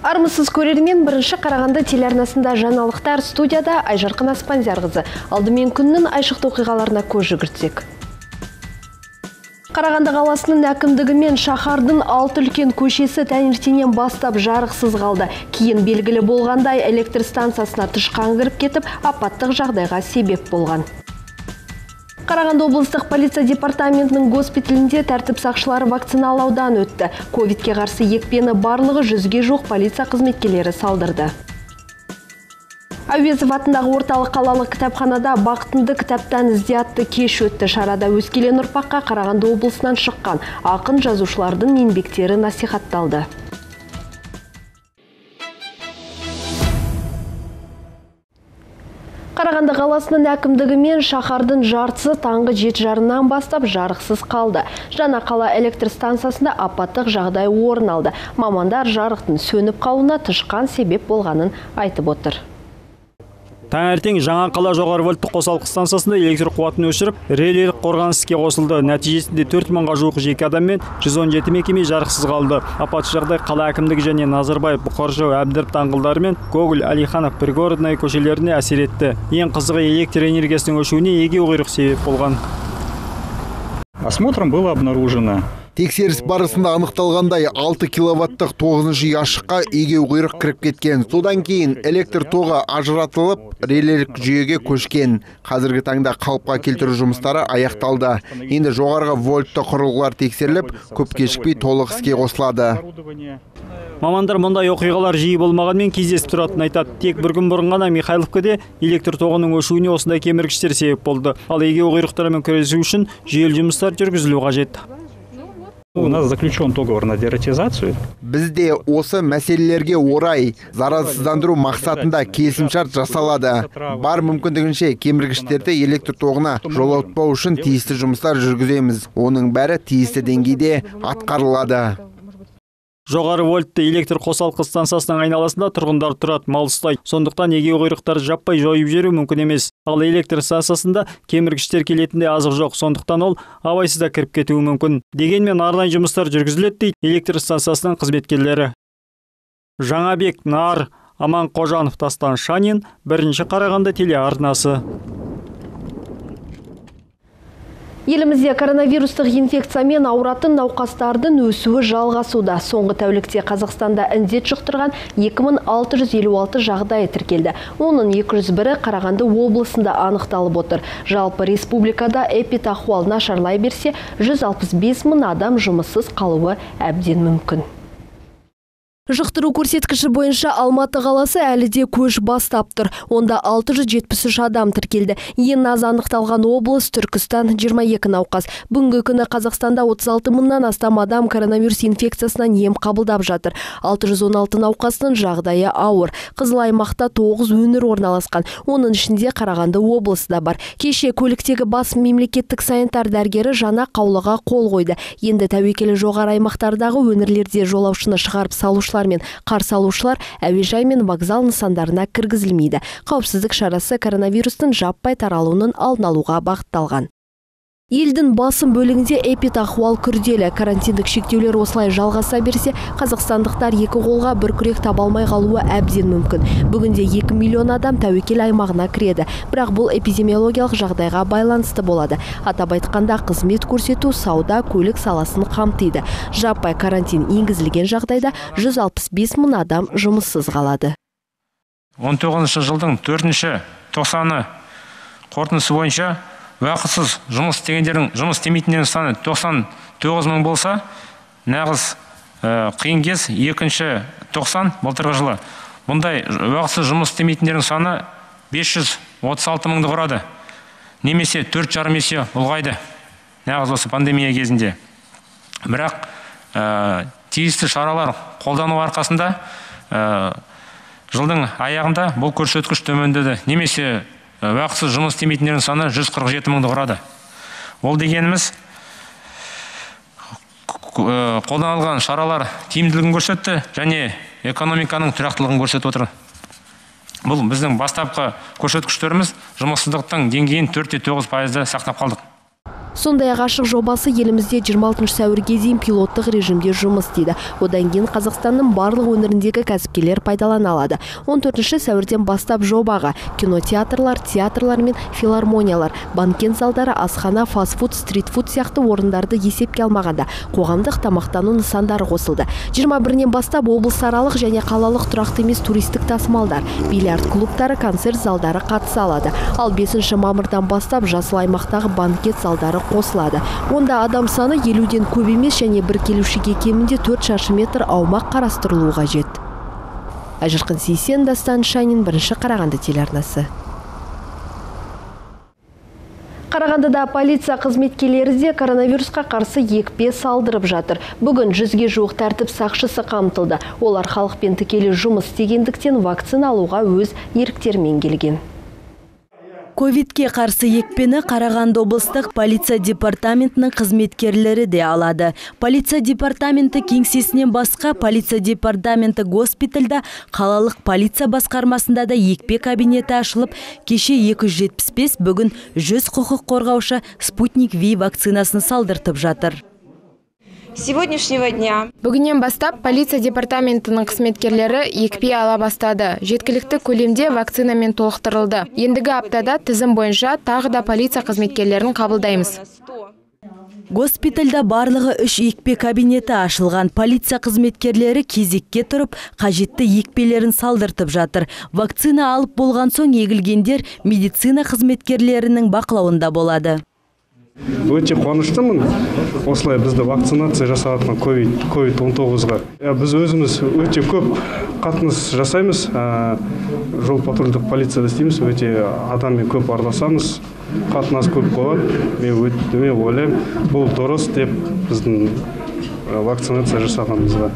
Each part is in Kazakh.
Армысыз көрермен, бірінші Қарағанды телеарнасында жаңалықтар, студияда Айжарқын Аспан Зарғызы. Алдымен күннің айшықты оқиғаларына көз жүгіртсек. Қарағанды қаласының әкімдігімен шаһардың алты үлкен көшесі таңертеңнен бастап жарықсыз қалды. Кейін белгілі болғандай, электр станциясына тышқан кіріп кетіп, апаттық жағдайға себеп болған. Қарағанды облыстық полиция департаментінің госпиталінде тәртіп сақшылары вакциналаудан өтті. Ковидке қарсы екпені барлығы 100-ге жоқ полиция қызметкерлері салдырды. Әуезов атындағы орталық қалалық кітапханада бақытынды кітаптан ізде атты кеш өтті. Шарада өскелең ұрпаққа Қарағанды облысынан шыққан ақын жазушылардың еңбектері насихатталды. Қарағанды қаласының әкімдігімен шаһардың жартысы таңғы 7:30-нан бастап жарықсыз қалды. Жаңа қала электр станциясында апаттық жағдай орын алды. Мамандар жарықтың сөніп қалуына тышқан себеп болғанын айтып отыр. Таңертең жаңа қала жоғары вольттық қосалқы станциясында электр қуатын өшіріп, релейлік қорғаныс іске қосылды. Нәтижесінде 4000-ға жуық жеке адам мен 117 мекеме жарықсыз қалды. Апатты жағдай қала әкімдігі және Назарбай, Бұқаржау, Әбдірахман даңғылдары мен Гоголь, Алиханов, Пригородный көшелеріне әсер етті. Ең қызығы электр энергиясының өшуіне егеуқұйрық себеп болған. Осмотром было обнаружено. Тексеріс барысында анықталғандай 6 киловаттық 9-шы яшыққа егеуқұйрық кіріп кеткен. Содан кейін электр тоғы ажыратылып, релелік жүйеге көшкен. Қазіргі таңда қалыпқа келтіру жұмыстары аяқталды. Енді жоғарғы вольтты құрылғылар тексеріліп, көп кешікпей толық іске қосылады. Мамандар мұндай оқиғалар жиі болмағанмен кездесіп тұратынын айтады. Тек бір күн бұрын ғана Михайловкеде электр тоғының өшуіне осындай кеміргіштер себеп болды. Ал егеуқұйрықтармен күресу үшін жүйелі жұмыстар жүргізілу қажет. У нас заключен договор на дератизацию. Бізде осы мәселелерге орай зарарсыздандыру мақсатында келісімшарт жасалады. Бар мүмкіндігінше кеміргіштерді электр тоғына жолатпау үшін тиісті жұмыстар жүргіземіз. Оның бәрі тиісті деңгейде атқарылады. Жоғары вольтты электр қосалқы станциясының айналасында тұрғындар тұрады, мал ұстай. Сондықтан егеуқұйрықтарды жаппай жойып жіберу мүмкін емес. Ал электр станциясында кеміргіштер келетінде азық жоқ, сондықтан ол абайсызда кіріп кетуі мүмкін. Дегенмен арнайы жұмыстар жүргізіледі, дейді электр станциясының қызметкерлері. Жанабек, Нар, Аман Кожанов, Дастан Шанин, Бірінші Қарағанды телеарнасы. Елімізде коронавирустық инфекциямен ауыратын науқастардың өсуі жалғасуда. Соңғы тәулікте Қазақстанда індет жұқтырған 2656 жағдайы тіркелді. Оның 201-і Қарағанды облысында анықталып отыр. Жалпы республикада эпидахуал нашарлай берсе, 165.000 адам жұмыссыз қалуы әбден мүмкін. Жұқтыру көрсеткіші бойынша Алматы қаласы әлі де көш бастап тұр. Онда 673 адам тіркелді. Ең аз анықталған облыс Түркістан, 22 науқас. Бүгінгі күні Қазақстанда 36.000-нан астам адам коронавирус инфекциясынан ем қабылдап жатыр. 616 науқастың жағдайы ауыр. Қызыл аймақта 9 өңір орналасқан. Оның ішінде Қарағанды облысы да бар. Кеше көліктегі бас мемлекеттік санитар дәрігері жаңа қаулыға қол қойды. Енді тәуекелі жоғары аймақтардағы өңірлерде жолаушыны шығарып салушылар мен қарсы алушылар әуежай мен вокзал нысандарына кіргізілмейді. Қауіпсіздік шарасы коронавирустың жаппай таралуының алдын алуға бағытталған. Елдің басым бөлігінде эпидахуал күрделі. Карантиндік шектеулер осылай жалғаса берсе, қазақстандықтар екі қолға бір күрек таба алмай қалуы әбден мүмкін. Бүгінде 2 миллион адам тәуекел аймағына кіреді. Бірақ бұл эпидемиологиялық жағдайға байланысты болады. Атап айтқанда, қызмет көрсету, сауда, көлік саласын қамтиды. Жаппай карантин енгізілген жағдайда 165.000 адам жұмыссыз қалады. 19-шы жылдың 4-90-ы қорытындысы бойынша уақытсыз жұмыс істегендердің жұмыс істемейтіндердің саны 99.000 болса, нағыз қиын кез, екінші 90 былтырғы жылы. Бұндай уақытсыз жұмыс істемейтіндердің саны 536.000-ды құрады. Немесе 4,5 есе ұлғайды. Нағыз осы пандемия кезінде. Бірақ тиісті шаралар қолдану арқасында жылдың аяғында бұл көрсеткіш төмендеді. Немесе уақытсыз жұмыс істемейтіндердің саны 147.000-ды құрады. Ол дегеніміз қолданылған шаралар тиімділігін көрсетті және экономиканың тұрақтылығын көрсетіп отыр. Бұл біздің бастапқы көрсеткіштеріміз. Жұмыссыздықтың деңгейін 4,9%-ды сақтап қалдық. Сондай ғашық жобасы елімізде 26 сәуірге дейін пилоттық режимде жұмыс істейді. Одан кейін Қазақстанның барлық өңіріндегі кәсіпкерлер пайдалана алады. 14 сәуірден бастап жобаға кинотеатрлар, театрлар мен филармониялар, банкет залдары, асхана, фастфуд, стритфуд сияқты орындарды есепке алмағанда қоғамдық тамақтану нысандары қосылды. 21-нен бастап облысаралық және қалалық тұрақты емес туристік тасымалдар, бильярд клубтары, концерт залдары қатыса алады. Ал 5 мамырдан бастап жасыл аймақтағы банкет залдары қосылады. Онда адам саны 50-ден көп емес және бір келушіге кемінде 4 шаршы метр аумақ қарастырылуы қажет. Әжірқын Сейсен, Дастан Шанин, Бірінші Қарағанды телеарнасы. Қарағандыда полиция қызметкерлері де коронавирусқа қарсы екпе салдырып жатыр. Бүгін 100-ге жуық тәртіп сақшысы қамтылды. Олар халықпен тікелей жұмыс істегендіктен вакцина алуға өз еріктерімен келген. Ковидке қарсы екпені Қарағанды облыстық полиция департаментінің қызметкерлері де алады. Полиция департаменті кеңсесінен басқа полиция департаменті госпитальда, қалалық полиция басқармасында да екпе кабинеті ашылып, кеше 275, бүгін 100 құқық қорғаушы «Спутник V» вакцинасын салдыртып жатыр. Сегодняшнего дня. Бүгінен бастап полиция департаментінің қызметкерлері екпе ала бастады. Жеткілікті көлемде вакцинамен толықтырылды. Ендігі аптада тізім бойынша тағы да полиция қызметкерлерін қабылдаймыз. Госпитальда барлығы 3 екпе кабинеті ашылған. Полиция қызметкерлері кезекке тұрып, қажетті екпелерін салдыртып жатыр. Вакцина алып болған соң егілгендер медицина қызметкерлерінің бақылауында болады. Өте қуаныштымын. Осылай бізді вакцинация жасалған COVID-19-ға. Біз өзіміз өте көп қатынас жасаймыз. Жол патрульдік полицияда істейміз. Өте адаммен көп араласамыз. Қатынас көп болады. Мен ойлаймын, бұл дұрыс деп біздің вакцинация жасағанымызға.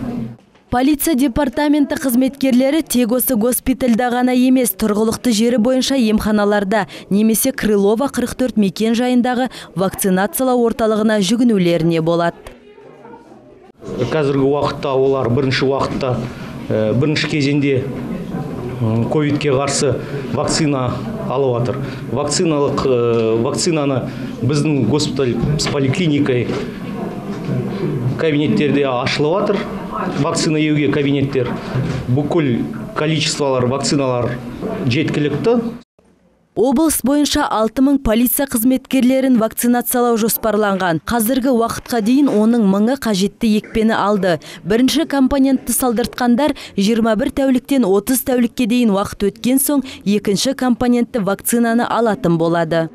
Полиция департаменті қызметкерлері тек осы госпитальда ғана емес, тұрғылықты жері бойынша емханаларда немесе Крылова 44 мекен жайындағы вакцинациялау орталығына жүгінулеріне болады. Қазіргі уақытта олар бірінші кезеңде ковидке қарсы вакцина алып жатыр. Вакцинаны біздің госпиталь с поликлиникой кабинеттерде ашылып жатыр. Вакцина еуге кабинеттер. Бүкіл количестволар, вакциналар жеткілікті. Облыс бойынша 6000 полиция қызметкерлерін вакцинациялау жоспарланған. Қазіргі уақытқа дейін оның 1000-ы қажетті екпені алды. Бірінші компонентті салдыртқандар 21 тәуліктен 30 тәулікке дейін уақыт өткен соң екінші компонентті вакцинаны алатын болады.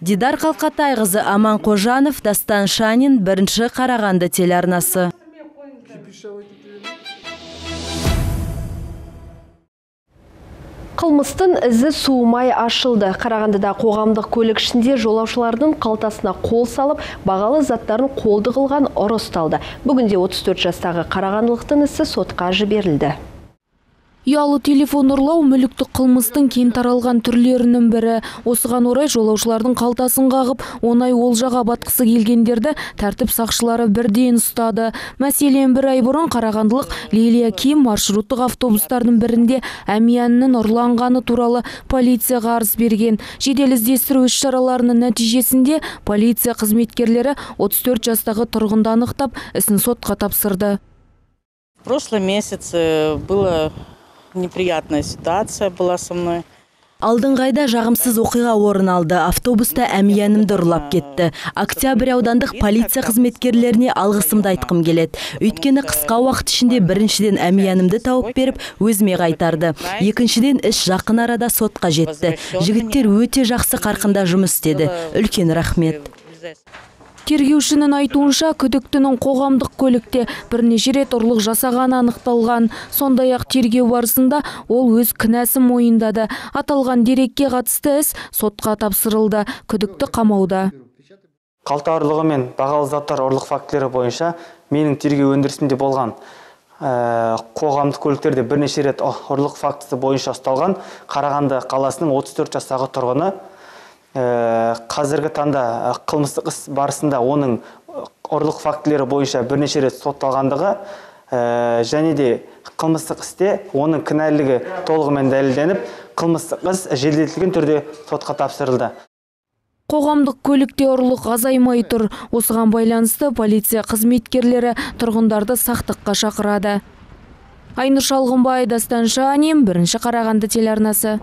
Дидар Қалқатайғызы, Аман Кожанов, Дастан Шанин, Бірінші Қарағанды телеарнасы. Қылмыстың ізі суымай ашылды. Қарағандыда қоғамдық көлік ішінде жолаушылардың қалтасына қол салып, бағалы заттарын қолды қылған ұрыс талды. Бүгінде 34 жастағы қарағандылықтың ісі сотқа жіберілді. Ұялы телефон ұрлау мүліктік қылмыстың кең таралған түрлерінің бірі. Осыған орай жолаушылардың қалтасын қағып, оңай олжаға батқысы келгендерді тәртіп сақшылары бірден ұстады. Мәселен, бір ай бұрын қарағандылық Лилия Ким маршруттық автобустардың бірінде әмиянның ұрланғаны туралы полицияға арыз берген. Жедел іздестіру іс-шараларының нәтижесінде полиция қызметкерлері 34 жастағы тұрғынды анықтап, ісін сотқа тапсырды. В прошлом месяце было неприятная ситуация была со мной. Алдыңғайда жағымсыз оқиға орын алды. Автобуста әмиянымды ұрлап кетті. Октябрь аудандық полиция қызметкерлеріне алғысымды айтқым келеді. Өйткені қысқа уақыт ішінде біріншіден әмиянымды тауып беріп, өзіме қайтарды. Екіншіден іс жақын арада сотқа жетті. Жігіттер өте жақсы қарқында жұмыс істеді. Үлкен рахмет. Тергеушінің айтуынша күдіктінің қоғамдық көлікте бірнеше рет ұрлық жасағаны анықталған. Сондай-ақ тергеу барысында ол өз кінәсін мойындады. Аталған дерекке қатысты іс сотқа тапсырылды. Күдікті қамауда. Қалта ұрлығы мен бағалы заттар ұрлық фактілері бойынша менің тергеу өндірісінде болған. Қоғамдық көліктерде бірнеше рет ұрлық фактісі бойынша ұсталған Қарағанды қаласының 34 жастағы тұрғыны. Қазіргі таңда қылмыстық іс барысында оның ұрлық фактілері бойынша бірнеше рет сотталғандығы және де қылмыстық істе оның кінәлілігі толығымен дәлелденіп, қылмыстық іс жеделдетілген түрде сотқа тапсырылды. қоғамдық көлікте ұрлық азаймай тұр. Осыған байланысты полиция қызметкерлері тұрғындарды сақтыққа шақырады. Айнұр Шалғымбай, Дастан Шанин, Бірінші Қарағанды телеарнасы.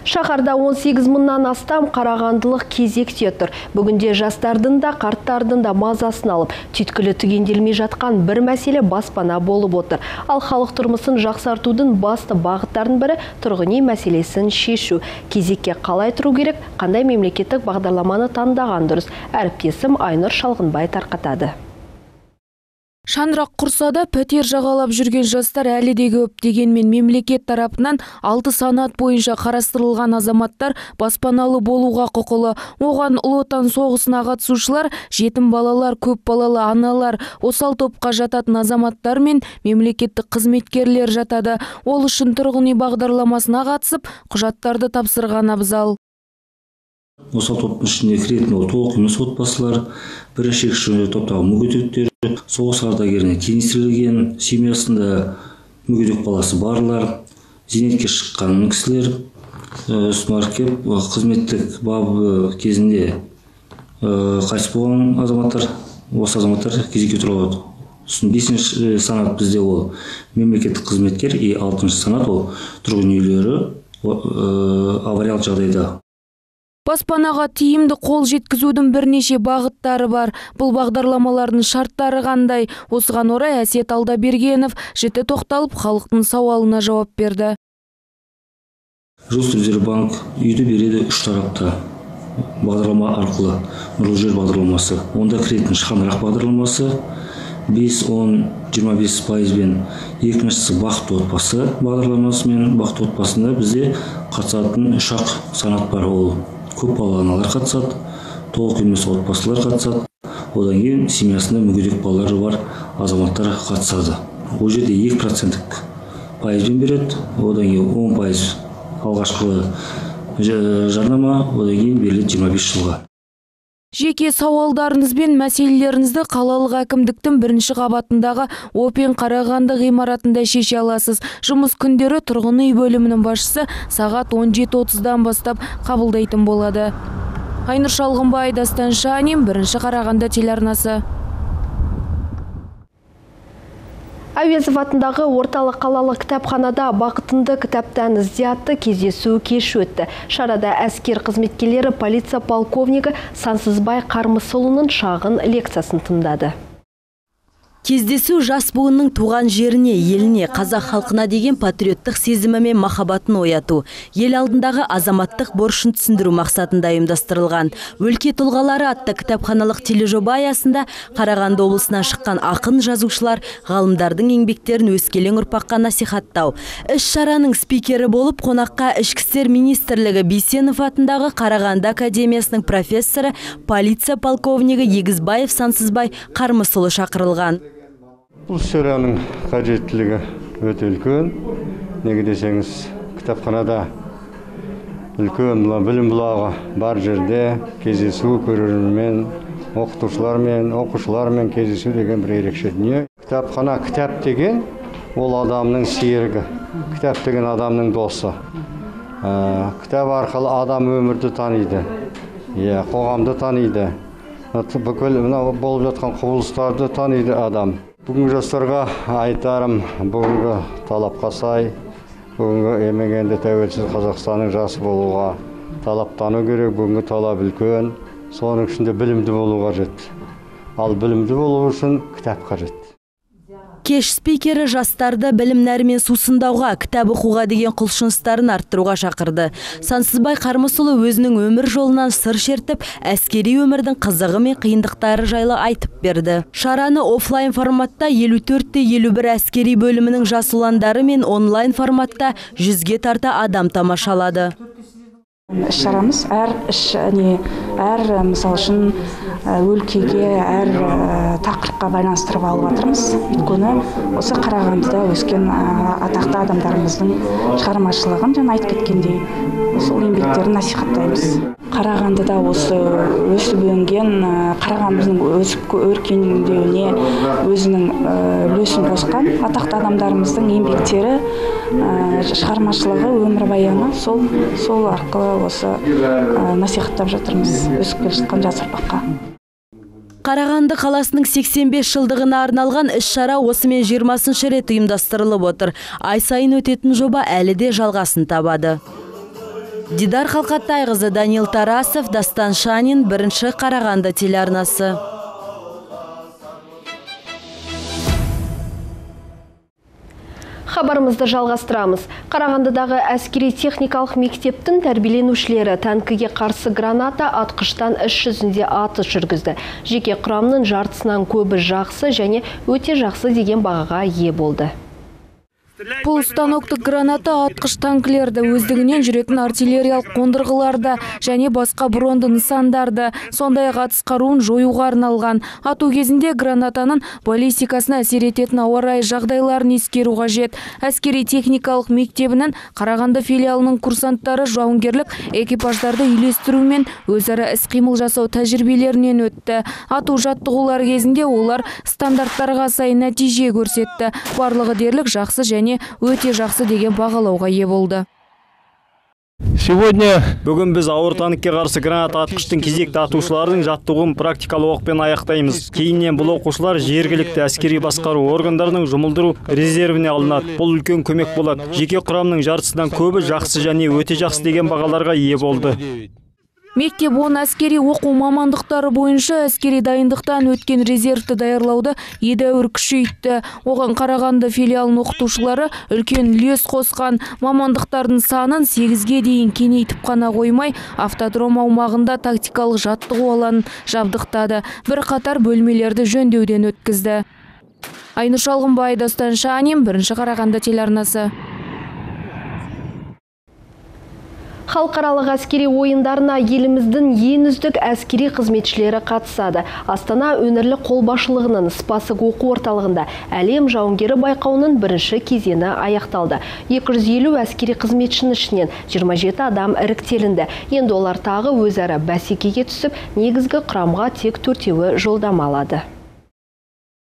Шақарда 18.000-нан астам қарағандылық кезекте тұр. Бүгінде жастардың да, қарттардың да мазасын алып, түйткілі түгенделмей жатқан бір мәселе баспана болып отыр. Ал халық тұрмысын жақсартудың басты бағыттарын бірі тұрғын үй мәселесін шешу. Кезекке қалай тұру керек, қандай мемлекеттік бағдарламаны таңдаған дұрыс. Әріптесім Айнұр Шалғынбай тарқатады. Шаңырақ құрса да пәтер жағалап жүрген жастар әлі де көп. Дегенмен мемлекет тарапынан 6 санат бойынша қарастырылған азаматтар баспаналы болуға құқылы. Оған Ұлы Отан соғысына қатысушылар, жетім балалар, көп балалы аналар, осал топқа жататын азаматтар мен мемлекеттік қызметкерлер жатады. Ол үшін тұрғын үй бағдарламасына қатысып, құжаттарды тапсырған абзал. Осал топтың ішіне кіретін толық емес отбасылар, бірінші топтағы мүгедектер, соғыс ардагеріне теңестірілген, семьясында мүгедек баласы барлар, зейнетке шыққан кісілер, смаркет қызметтік бабы кезінде қайтыс болған азаматтар, осы азаматтар кезекке тұрады. 5-ші санат бізде ол мемлекеттік қызметкер, 6-ші санат ол тұрғын үйлері авариялық жағдайда. Баспанаға тиімді қол жеткізудің бірнеше бағыттары бар. Бұл бағдарламалардың шарттары қандай? Осыған орай Әсет алда Бергенов жіті тоқталып халықтың сауалына жауап берді. Банк үйді береді 3 тарапта бағдарлама арқылы. Нұрлы жер бағдарламасы, онда кіретін шаңырақ бағдарламасы 5-10-25%-бен, екіншісі бақытты отбасы бағдарламасымен. Бақытты отбасында бізде қатысатын 3-ақ санат бар. Ол көп балалы аналар қатысады, толық емес отбасылар қатысады, одан кейін семьясында мүгедек балалары бар азаматтар қатысады. Ол жерде 2%-тік пайызбен береді, одан кейін 10% алғашқы жарнама, одан кейін беріледі 25 жылға. Жеке сауалдарыңыз бен мәселелеріңізді қалалық әкімдіктің 1-ші қабатындағы Опен Қарағанды ғимаратында шеше аласыз. Жұмыс күндері тұрғын үй бөлімінің басшысы сағат 17:30-дан бастап қабылдайтын болады. Айнұр Шалғымбай, Дастан Шанин, 1-ші Қарағанды телеарнасы. Әуезов атындағы орталық қалалық кітапханада бақытынды кітаптан іздеатты кездесу кеші өтті. Шарада әскер қызметкерлері полиция полковнигі Сансызбай Қармысұлының шағын лекциясын тыңдады. Кездесу жас буынның туған жеріне, еліне, қазақ халқына деген патриоттық сезімі мен махаббатын ояту, ел алдындағы азаматтық борышын түсіндіру мақсатында ұйымдастырылған. Өлке тұлғалары атты кітапханалық тележоба аясында Қарағанды облысынан шыққан ақын, жазушылар, ғалымдардың еңбектерін өскелең ұрпаққа насихаттау. Іс-шараның спикері болып қонаққа Ішкі істер министрлігі Бисенов атындағы Қарағанды академиясының профессоры, полиция полковнигі Егізбаев Сансызбай Қармысұлы шақырылған. Бұл шараның қажеттілігі өте үлкен. Неге десеңіз, кітапханада үлкен білім бұлағы бар жерде кездесу, көрермен, оқытушылармен, оқушылармен кездесу деген бір ерекше дүние. Кітапхана, кітап деген ол адамның серігі, кітап деген адамның досы. Кітап арқылы адам өмірді таниды, қоғамды таниды, бүкіл болып жатқан құбылыстарды таниды адам. Бүгінгі жастарға айтарым, бүгінгі талапқа сай, бүгінгі емегенде тәуелсіз Қазақстанның жасы болуға талаптану керек. Бүгінгі талап үлкен, соның ішінде білімді болуға қажет. Ал білімді болу үшін кітап қажет. Кеш спикері жастарды білім нәрмен сусындауға, кітап оқуға деген құлшыныстарын арттыруға шақырды. Сансызбай Қармысұлы өзінің өмір жолынан сыр шертіп, әскери өмірдің қызығы мен қиындықтары жайлы айтып берді. Шараны офлайн форматта 54-51 әскери бөлімінің жас ұландары мен онлайн форматта 100-ге тарта адам тамашалады. Іс-шарамыз әр мысал үшін өлкеге, әр тақырыпқа байланыстырып алып жатырмыз. Өйткені осы Қарағандыда өскен атақты адамдарымыздың шығармашылығын, жаңа айтып кеткендей, сол еңбектерін насихаттаймыз. Қарағандыда осы өсіп өнген, Қарағандымыздың өсіп өркендеуіне өзінің үлесін қосқан атақты адамдарымыздың еңбектері, шығармашылығы, өмірбаяны сол арқылы осы насихаттап жатырмыз өсіп келе жатқан жас ұрпаққа. Қарағанды қаласының 85 жылдығына арналған іс-шара осымен 20-ші рет ұйымдастырылып отыр. Ай сайын өтетін жоба әлі де жалғасын табады. Дидар Қалқатайғызы, Данил Тарасов, Дастан Шанин, Бірінші Қарағанды телеарнасы. Хабарымызды жалғастырамыз. Қарағандыдағы әскери техникалық мектептің тәрбиеленушілері танкіге қарсы граната атқыштан іс жүзінде атыс жүргізді. Жеке құрамның жартысынан көбі жақсы және өте жақсы деген бағаға ие болды. Полустаноктық граната атқыш танкілерді, өздігінен жүретін артиллериялық қондырғыларда және басқа бронды нысандарда, сондай атыс қаруын жоюға арналған. Ату кезінде гранатаның баллистикасына әсер ететін ауа райы жағдайларын ескеру қажет. Әскери техникалық мектебінің Қарағанды филиалының курсанттары жауынгерлік экипаждарды үйлестіру мен өзара іс-қимыл жасау тәжірибелерінен өтті. Ату жаттығулар кезінде олар стандарттарға сай нәтиже көрсетті. Барлығы дерлік жақсы және өте жақсы деген бағалауға ие болды. Бүгін біз ауыр танкке қарсы граната атқыштың кезекті атушылардың жаттығуын практикалық оқпен аяқтаймыз. Кейіннен бұл оқушылар жергілікті әскери басқару органдарының жұмылдыру резервіне алынады. Бұл үлкен көмек болады. Жеке құрамның жартысынан көбі жақсы және өте жақсы деген бағаларға ие болды. Мектеп 10 әскери оқу мамандықтары бойынша әскери дайындықтан өткен резервті даярлауды едәуір күшейтті. Оған Қарағанды филиалының оқытушылары үлкен үлес қосқан. Мамандықтардың санын 8-ге дейін кеңейтіп қана қоймай, автодром аумағында тактикалық жаттығу алаңын жабдықтады. Бірқатар бөлмелерді жөндеуден өткізді. Айнұр Шалғымбай, Дастан Шанин, Бірінші Қарағанды телеарнасы. Халықаралық әскери ойындарына еліміздің ең үздік әскери қызметшілері қатысады. Астана өңірлік қолбасшылығының Спасық оқу орталығында әлем жауынгері байқауының бірінші кезеңі аяқталды. 250 әскери қызметшінің ішінен 27 адам іріктелінді. Енді олар тағы өзара бәсекеге түсіп, негізгі құрамға тек 4-еуі жолдама алады.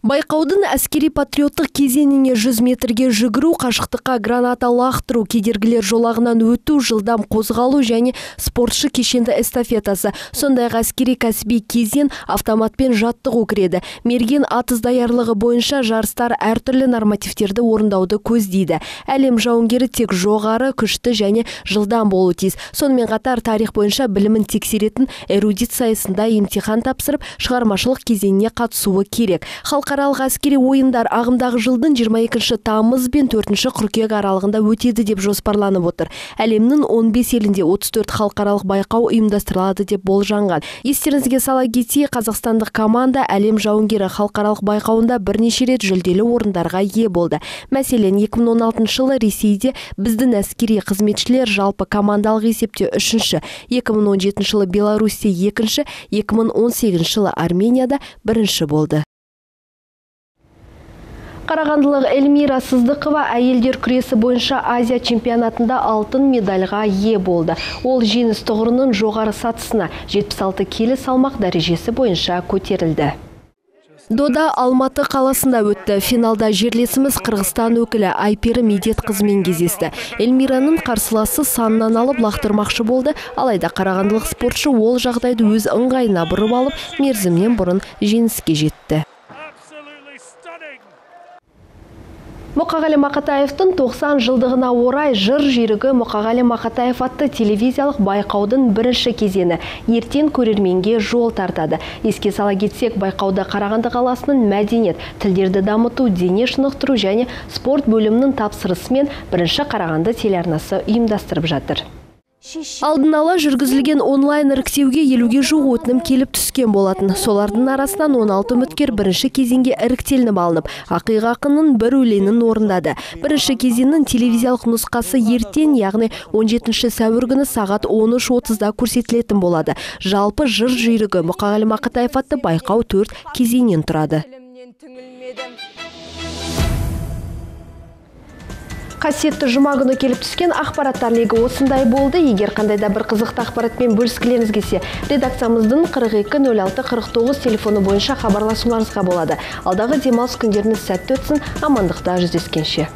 Байқаудың әскери патриоттық кезеңіне 100 метрге жүгіру, қашықтыққа граната лақтыру, кедергілер жолағынан өту, жылдам қозғалу және спортшы кешенді эстафетасы. Сондай-ақ әскери кәсіби кезең автоматпен жаттығу кіреді. Мерген атыс даярлығы бойынша жарыстар әртүрлі нормативтерді орындауды көздейді. Әлем жауынгері тек жоғары, күшті және жылдам болу тиіс. Сонымен қатар тарих бойынша білімін тексеретін эрудит сайысында емтихан тапсырып, шығармашылық кезеңіне қатысуы керек. Халықаралық әскери ойындар ағымдағы жылдың 22-ші тамыз бен 4-ші қыркүйек аралығында өтеді деп жоспарланып отыр. Әлемнің 15 елінде 34 халықаралық байқау ұйымдастырылады деп болжанған. Естеріңізге сала кетейік, қазақстандық команда әлем жауынгері халықаралық байқауында бірнеше рет жүлделі орындарға ие болды. Мәселен, 2016 жылы Ресейде біздің әскери қызметшілер жалпы командалық есепте 3-ші, 2017 жылы Беларусьте 2-ші, 2018 жылы Арменияда 1-ші болды. Қарағандылық Элмира Сыздықова әйелдер күресі бойынша Азия чемпионатында алтын медальға ие болды. Ол жеңіс тұғырының жоғары сатысына 76 келі салмақ дәрежесі бойынша көтерілді. Дода Алматы қаласында өтті. Финалда жерлесіміз Қырғызстан өкілі Айпері Медет қызмен кездесті. Эльмираның қарсыласы саннан алып лақтырмақшы болды, алайда қарағандылық спортшы ол жағдайды өз ыңғайына бұрып алып, мерзімнен бұрын жеңіске жетті. Мұқағали Мақатаевтың 90 жылдығына орай жыр жүйрігі Мұқағали Мақатаев атты телевизиялық байқаудың бірінші кезеңі ертең көрерменге жол тартады. Еске сала кетсек, байқауда Қарағанды қаласының мәдениет, тілдерді дамыту, дене шынықтыру және спорт бөлімінің тапсырысымен Бірінші Қарағанды телеарнасы ұйымдастырып жатыр. Алдын ала жүргізілген онлайн іріктеуге 50-ге жуық өтінім келіп түскен болатын. Солардың арасынан 16 үміткер бірінші кезеңге іріктелініп алынып, Ақиық ақынның бір өлеңін орындады. Бірінші кезеңнің телевизиялық нұсқасы ертең, яғни 17 сәуір күні сағат 13:30-да көрсетілетін болады. Жалпы жыр жүйрігі Мұқағали Мақатаев атты байқау 4 кезеңнен тұрады. Қасиетті жұма күні келіп түскен ақпараттар легі осындай болды. Егер қандайда бір қызықты ақпаратпен бөліскілеріңіз келсе, редакциямыздың 42-06-49 телефоны бойынша хабарласуларыңызға болады. Алдағы демалыс күндеріңіз сәтті өтсін, амандықта жүздескенше.